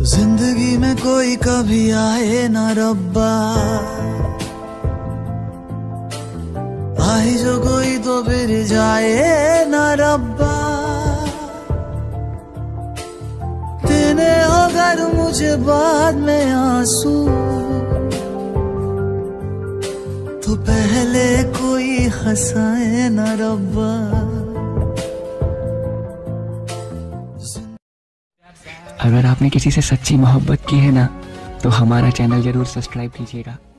जिंदगी में कोई कभी आए ना रब्बा, आए जो कोई तो फिर जाए ना रब्बा। तेने अगर मुझे बाद में आंसू तो पहले कोई हंसाए ना रब्बा। अगर आपने किसी से सच्ची मोहब्बत की है ना तो हमारा चैनल जरूर सब्सक्राइब कीजिएगा।